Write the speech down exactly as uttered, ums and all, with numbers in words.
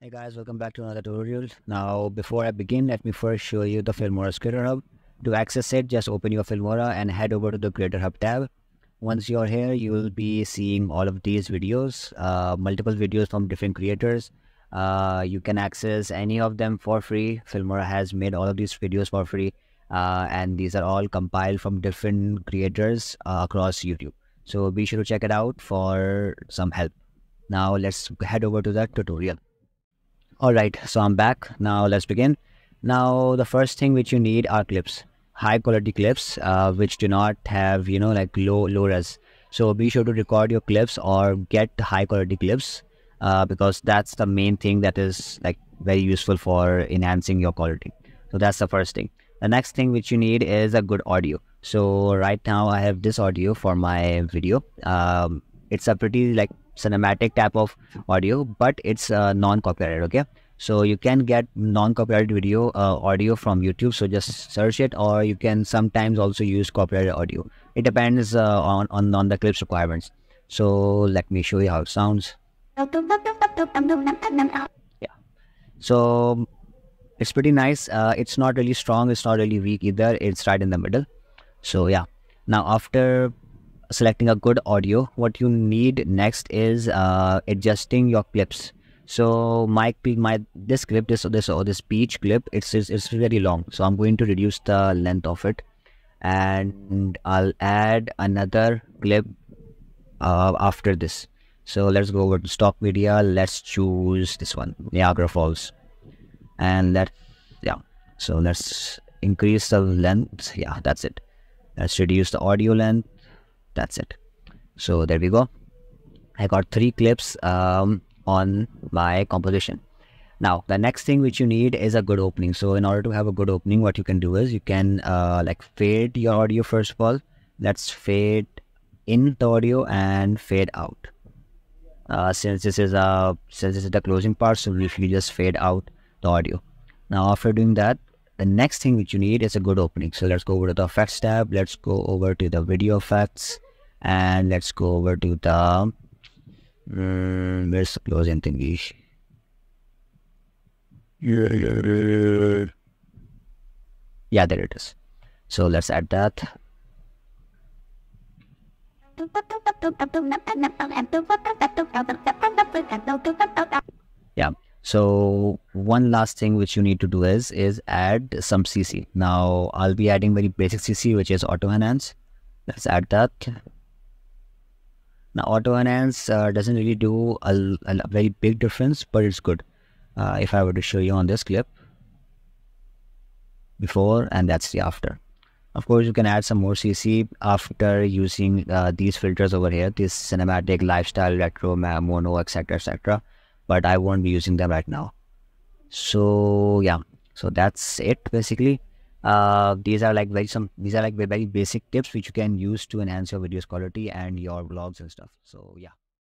Hey guys, welcome back to another tutorial. Now before I begin, let me first show you the Filmora's Creator Hub. To access it, just open your Filmora and head over to the Creator Hub tab. Once you're here, you will be seeing all of these videos, uh, multiple videos from different creators. Uh, you can access any of them for free. Filmora has made all of these videos for free uh, and these are all compiled from different creators uh, across YouTube. So be sure to check it out for some help. Now let's head over to that tutorial. Alright, so I'm back. Now let's begin. Now the first thing which you need are clips, high quality clips uh, which do not have, you know, like low low res. So be sure to record your clips or get high quality clips uh, because that's the main thing that is like very useful for enhancing your quality. So that's the first thing. The next thing which you need is a good audio. So right now I have this audio for my video. Um, it's a pretty like cinematic type of audio, but it's uh, non-copyrighted. Okay, so you can get non-copyrighted video uh, audio from YouTube, so just search it, or you can sometimes also use copyrighted audio. It depends uh, on, on on the clip's requirements. So let me show you how it sounds. Yeah, so it's pretty nice. Uh, it's not really strong, it's not really weak either, it's right in the middle. So yeah, now after selecting a good audio, what you need next is uh, adjusting your clips. So my my this clip, this or this or this peach clip, it's it's very long, so I'm going to reduce the length of it, and I'll add another clip uh, after this. So let's go over to stock media. Let's choose this one, Niagara Falls, and that yeah. So let's increase the length. Yeah, that's it. Let's reduce the audio length. That's it. So there we go. I got three clips um, on my composition. Now the next thing which you need is a good opening. So in order to have a good opening, what you can do is you can uh, like fade your audio first of all. Let's fade in the audio and fade out. Uh, since this is a since this is the closing part, so if you just fade out the audio. Now after doing that, the next thing which you need is a good opening. So let's go over to the effects tab. Let's go over to the video effects. And let's go over to the um, where's the closing thingy? Yeah, there it is. So let's add that. Yeah. So one last thing which you need to do is is add some C C. Now I'll be adding very basic C C, which is auto enhance. Let's add that. Now auto enhance uh, doesn't really do a, a very big difference, but it's good. Uh, if I were to show you on this clip, before, and that's the after. Of course, you can add some more C C after using uh, these filters over here, this cinematic, lifestyle, retro, mono, etc, et cetera. But I won't be using them right now. So yeah, so that's it basically. Uh, these are like very some these are like very basic tips which you can use to enhance your video's quality and your vlogs and stuff. So yeah.